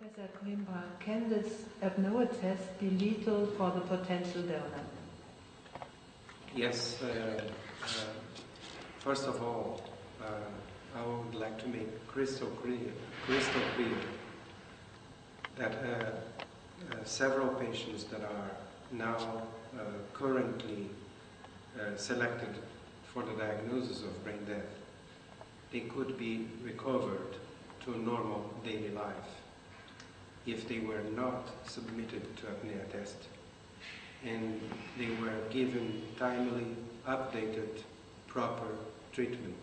Professor Coimbra, can this ABNOA test be lethal for the potential donor? Yes. First of all, I would like to make crystal clear that several patients that are now currently selected for the diagnosis of brain death, they could be recovered to a normal daily life if they were not submitted to apnea test and they were given timely, updated, proper treatment.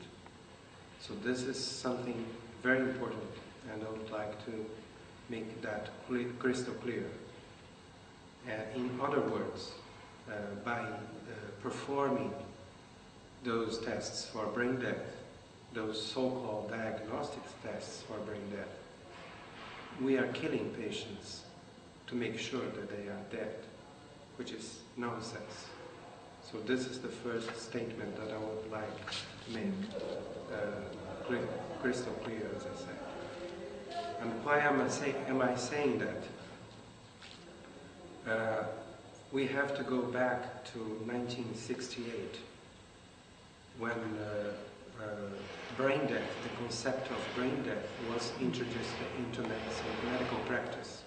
So this is something very important, and I would like to make that crystal clear. In other words, by performing those tests for brain death, those so-called diagnostics tests for brain death, we are killing patients to make sure that they are dead, which is nonsense. So this is the first statement that I would like to make crystal clear, as I said. And why am I saying that? We have to go back to 1968, when brain death, the concept of brain death, was introduced into medical practice.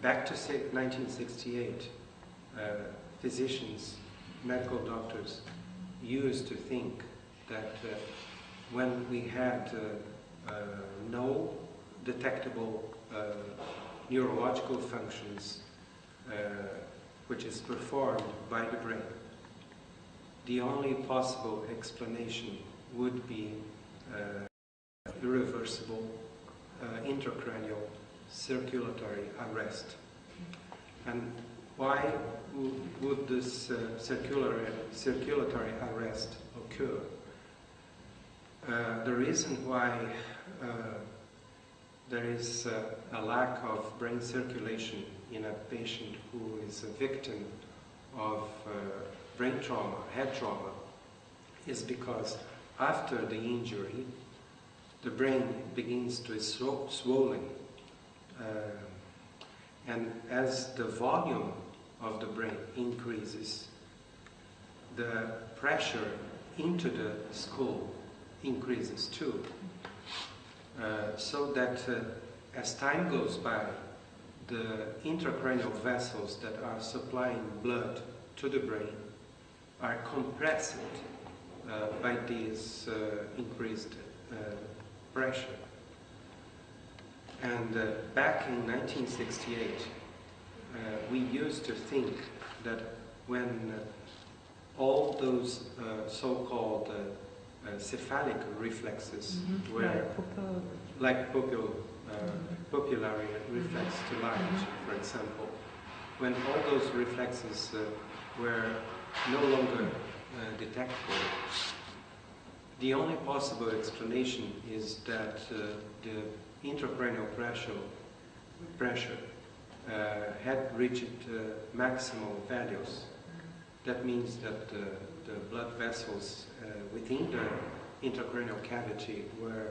Back to 1968, physicians, medical doctors used to think that when we had no detectable neurological functions which is performed by the brain, the only possible explanation would be irreversible intracranial circulatory arrest. And why would this circulatory arrest occur? The reason why there is a lack of brain circulation in a patient who is a victim of brain trauma, head trauma, is because after the injury, the brain begins to swollen. And as the volume of the brain increases, the pressure into the skull increases too. So that as time goes by, the intracranial vessels that are supplying blood to the brain are compressed by this increased pressure. And back in 1968, we used to think that when all those so-called cephalic reflexes were like pupillary reflex to light, for example, when all those reflexes were no longer detectable, the only possible explanation is that the intracranial pressure had reached maximal values. That means that the blood vessels within the intracranial cavity were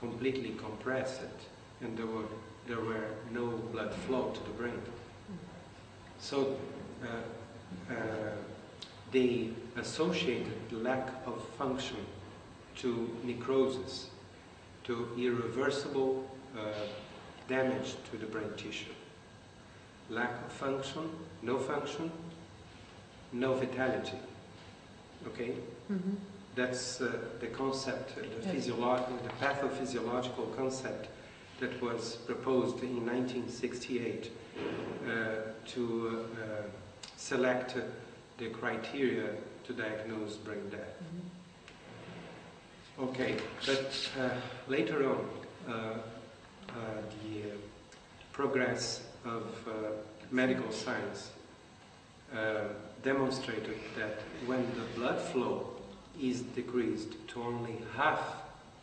completely compressed, and there were no blood flow to the brain. So they associated the lack of function to necrosis, to irreversible damage to the brain tissue. Lack of function, no vitality. Okay? Mm-hmm. That's the concept, the pathophysiological concept that was proposed in 1968 to select the criteria to diagnose brain death. Mm-hmm. Okay, but later on, the progress of medical science demonstrated that when the blood flow is decreased to only half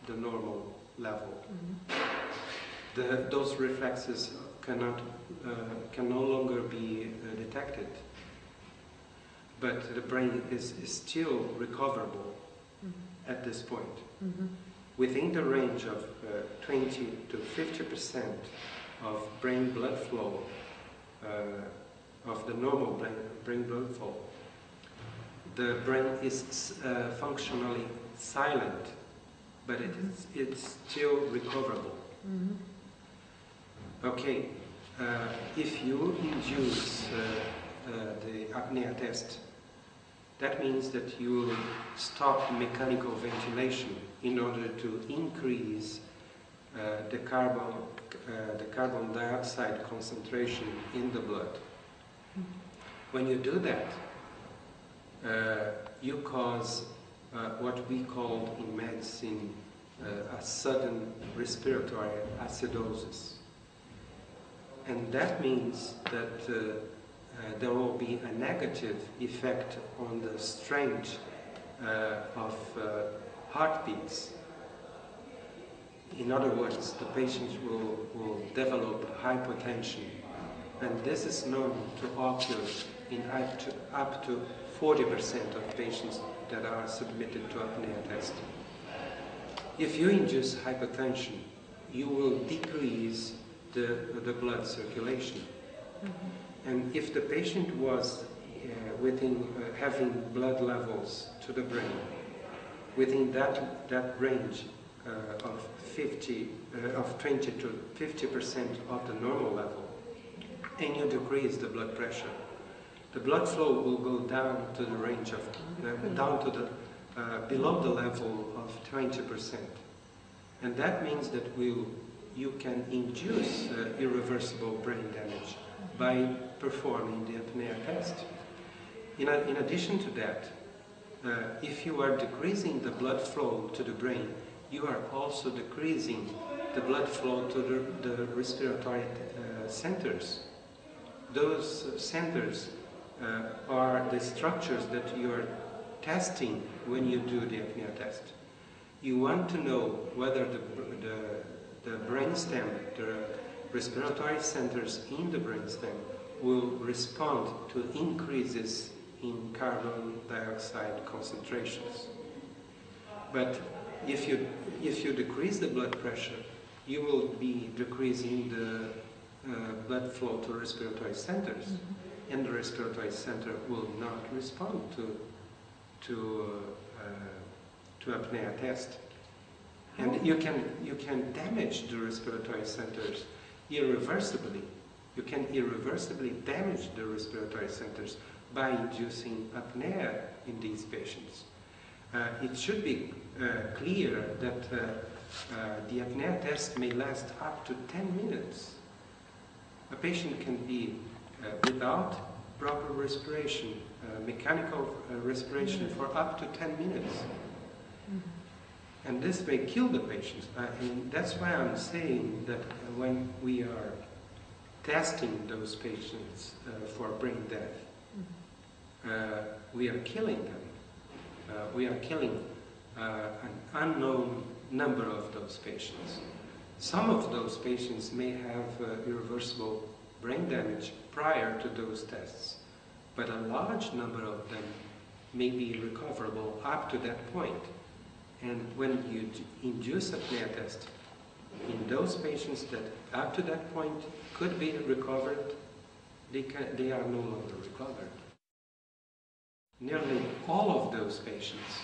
the normal level, those reflexes can no longer be detected, but the brain is still recoverable at this point. within the range of 20 to 50% of brain blood flow, of the normal brain blood flow, the brain is functionally silent, but it's still recoverable. Mm-hmm. Okay, if you induce the apnea test, that means that you stop mechanical ventilation in order to increase the carbon dioxide concentration in the blood. When you do that, you cause what we call in medicine a sudden respiratory acidosis. And that means that there will be a negative effect on the strength of heartbeats. In other words, the patient will develop hypotension. And this is known to occur in up to 40% of patients that are submitted to apnea test. If you induce hypertension, you will decrease the blood circulation. Mm-hmm. And if the patient was having blood levels to the brain within that range of 20 to 50% of the normal level, and you decrease the blood pressure, the blood flow will go down to the range of below the level of 20%, and that means that you can induce irreversible brain damage by performing the apnea test. In addition to that, if you are decreasing the blood flow to the brain, you are also decreasing the blood flow to the respiratory centers. Those centers are the structures that you are testing when you do the apnea test. You want to know whether the brainstem, the respiratory centers in the brainstem, will respond to increases in carbon dioxide concentrations. But if you decrease the blood pressure, you will be decreasing the blood flow to respiratory centers. Mm-hmm. And the respiratory center will not respond to apnea test, and you can damage the respiratory centers irreversibly. You can irreversibly damage the respiratory centers by inducing apnea in these patients. It should be clear that the apnea test may last up to 10 minutes. A patient can be without proper respiration, mechanical respiration, for up to 10 minutes. Mm-hmm. And this may kill the patients. And that's why I'm saying that when we are testing those patients for brain death, mm-hmm, we are killing them. We are killing an unknown number of those patients. Some of those patients may have irreversible brain damage prior to those tests, but a large number of them may be recoverable up to that point. And when you induce apnea test in those patients that up to that point could be recovered, they are no longer recovered. Nearly all of those patients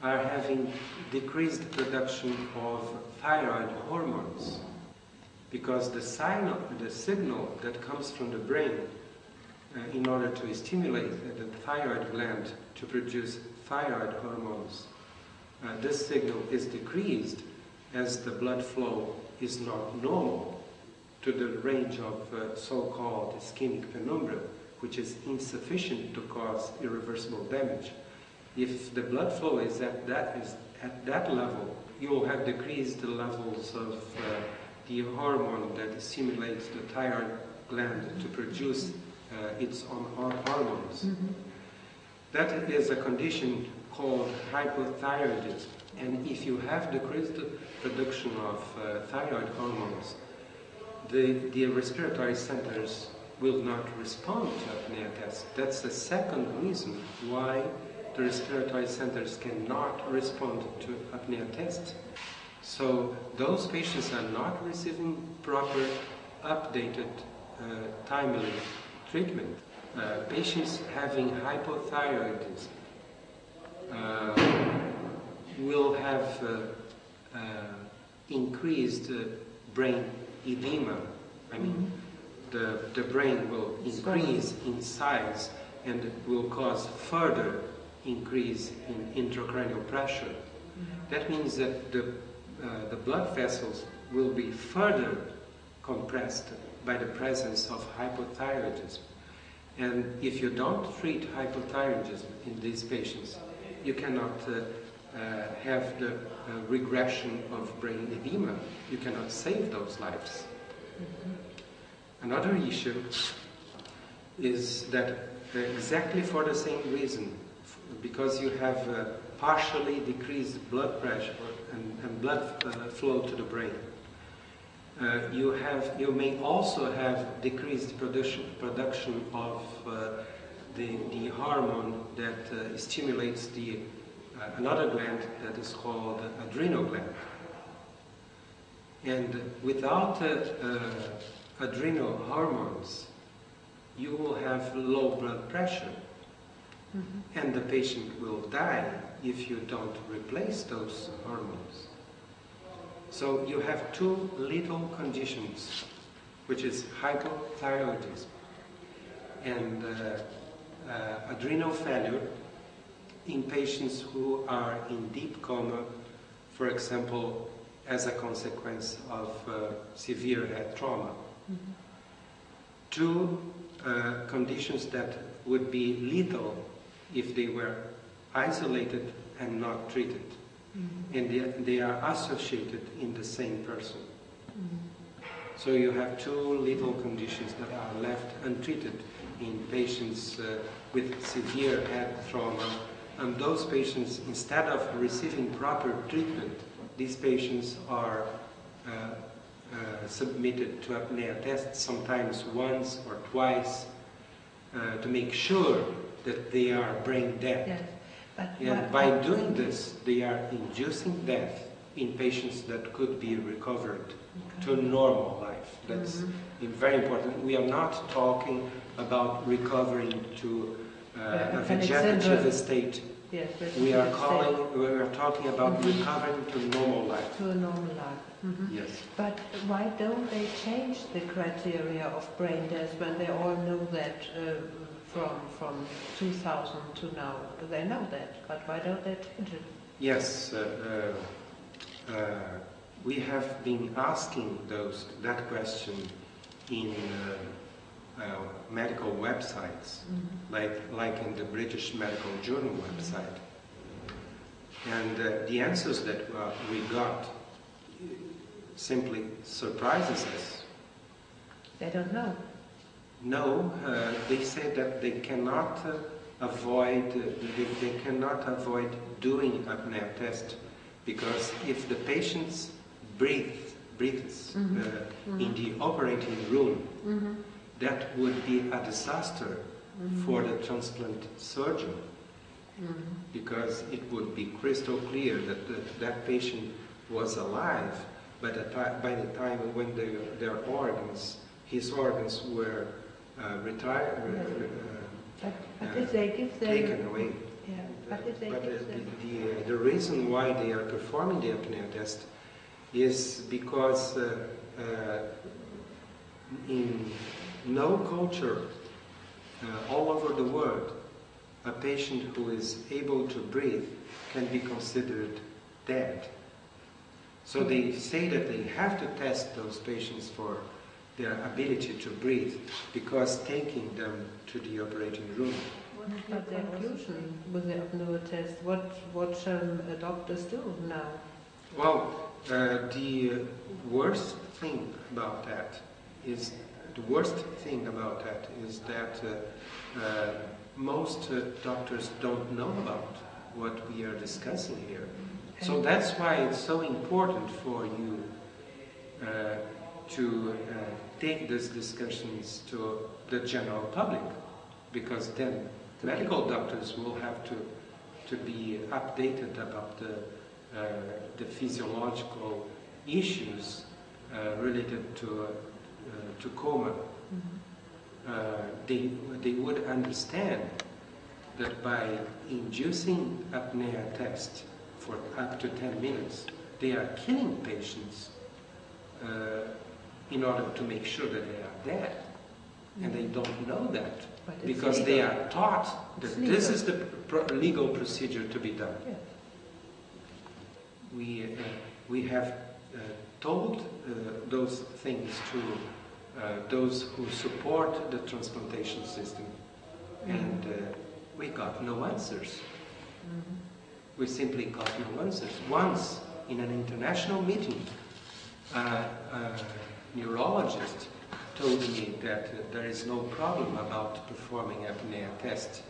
are having decreased production of thyroid hormones, because the signal that comes from the brain in order to stimulate the thyroid gland to produce thyroid hormones, this signal is decreased as the blood flow is not normal to the range of so-called ischemic penumbra, which is insufficient to cause irreversible damage. If the blood flow is at that level, you will have decreased the levels of the hormone that stimulates the thyroid gland to produce its own hormones. Mm-hmm. That is a condition called hypothyroidism. And if you have decreased production of thyroid hormones, the respiratory centers will not respond to apnea test. That's the second reason why the respiratory centers cannot respond to apnea tests. So those patients are not receiving proper, updated, timely treatment. Patients having hypothyroidism will have increased brain edema. I mean, the brain will increase in size and it will cause further increase in intracranial pressure. That means that the blood vessels will be further compressed by the presence of hypothyroidism. And if you don't treat hypothyroidism in these patients, you cannot have the regression of brain edema. You cannot save those lives. Another issue is that exactly for the same reason, because you have partially decreased blood pressure and blood flow to the brain, you may also have decreased production of the hormone that stimulates the another gland that is called adrenal gland. And without adrenal hormones, you will have low blood pressure, and the patient will die if you don't replace those hormones. So you have two little conditions, which is hypothyroidism and adrenal failure in patients who are in deep coma, for example, as a consequence of severe head trauma. Two conditions that would be lethal if they were isolated and not treated. And they are associated in the same person. So you have two lethal conditions that are left untreated in patients with severe head trauma. And those patients, instead of receiving proper treatment, these patients are submitted to apnea tests, sometimes once or twice, to make sure that they are brain dead. Yes. And by doing this, they are inducing death in patients that could be recovered to normal life. That's very important. We are not talking about recovering to a vegetative state. Yes, we are talking about recovering to normal life. To a normal life. Yes. But why don't they change the criteria of brain death when they all know that? From 2000 to now, they know that, but why don't they change it? Yes, we have been asking that question in medical websites, like in the British Medical Journal website, and the answers that we got simply surprises us. They don't know. No, they say that they cannot avoid doing apnea test, because if the patient breathes in the operating room, that would be a disaster for the transplant surgeon, because it would be crystal clear that that patient was alive by the time when his organs were taken away. Yeah, but the reason why they are performing the apnea test is because in no culture all over the world, a patient who is able to breathe can be considered dead. So they say that they have to test those patients for their ability to breathe, because taking them to the operating room. But the conclusion with the apnea test, what shall doctors do now? Well, the worst thing about that is that most doctors don't know about what we are discussing here. So that's why it's so important for you to take these discussions to the general public, because then medical doctors will have to to be updated about the physiological issues related to coma. Mm-hmm. They would understand that by inducing apnea test for up to 10 minutes, they are killing patients in order to make sure that they are dead. Mm-hmm. And they don't know that, because they are taught that this is the legal procedure to be done. Yeah. We have told those things to those who support the transplantation system, mm-hmm. and we got no answers. Mm-hmm. We simply got no answers. Once, in an international meeting, a neurologist told me that there is no problem about performing apnea test,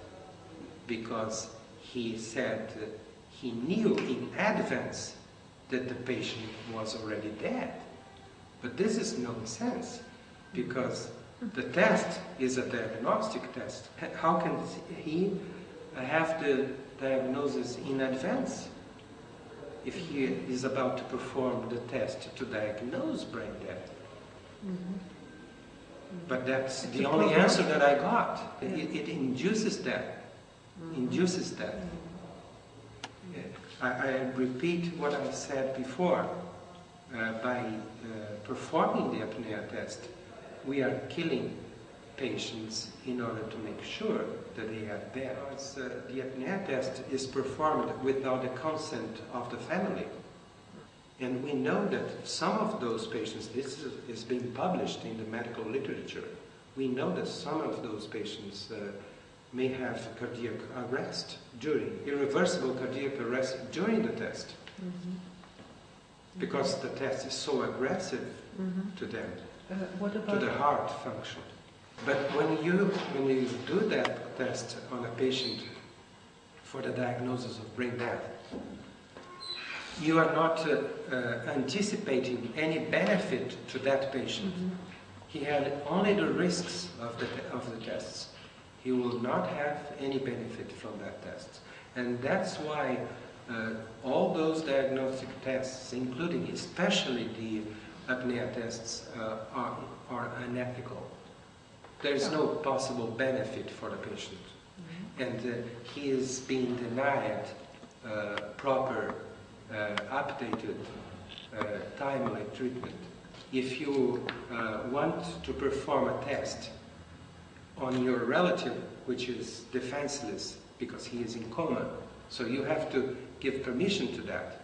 because he said he knew in advance that the patient was already dead. But this is nonsense, because the test is a diagnostic test. How can he have the diagnosis in advance if he is about to perform the test to diagnose brain death? Mm-hmm. But that's the only answer that I got. Yeah. It induces that. Mm-hmm. Induces that. Mm-hmm. I repeat what I said before. By performing the apnea test, we are killing patients in order to make sure that they are dead. The apnea test is performed without the consent of the family. And we know that some of those patients, this is being published in the medical literature, we know that some of those patients may have cardiac arrest irreversible cardiac arrest during the test. Mm-hmm. Because the test is so aggressive, mm-hmm. to them, to the heart function. But when you do that test on a patient for the diagnosis of brain death, you are not anticipating any benefit to that patient. Mm-hmm. He had only the risks of the tests. He will not have any benefit from that test. And that's why all those diagnostic tests, including especially the apnea tests, are unethical. There is no possible benefit for the patient. Mm-hmm. And he is being denied proper updated, timely treatment. If you want to perform a test on your relative, which is defenseless because he is in coma, so you have to give permission to that.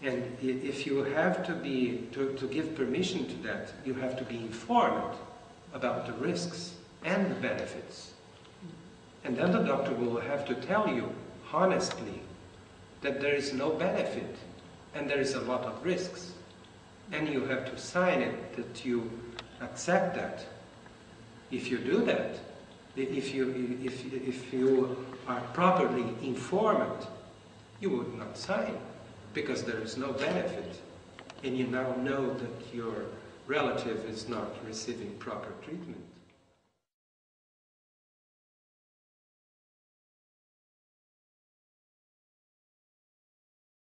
And if you have to give permission to that, you have to be informed about the risks and the benefits. And then the doctor will have to tell you honestly that there is no benefit and there is a lot of risks, and you have to sign it that you accept that. If you do that, if you are properly informed, you would not sign, because there is no benefit, and you now know that your relative is not receiving proper treatment.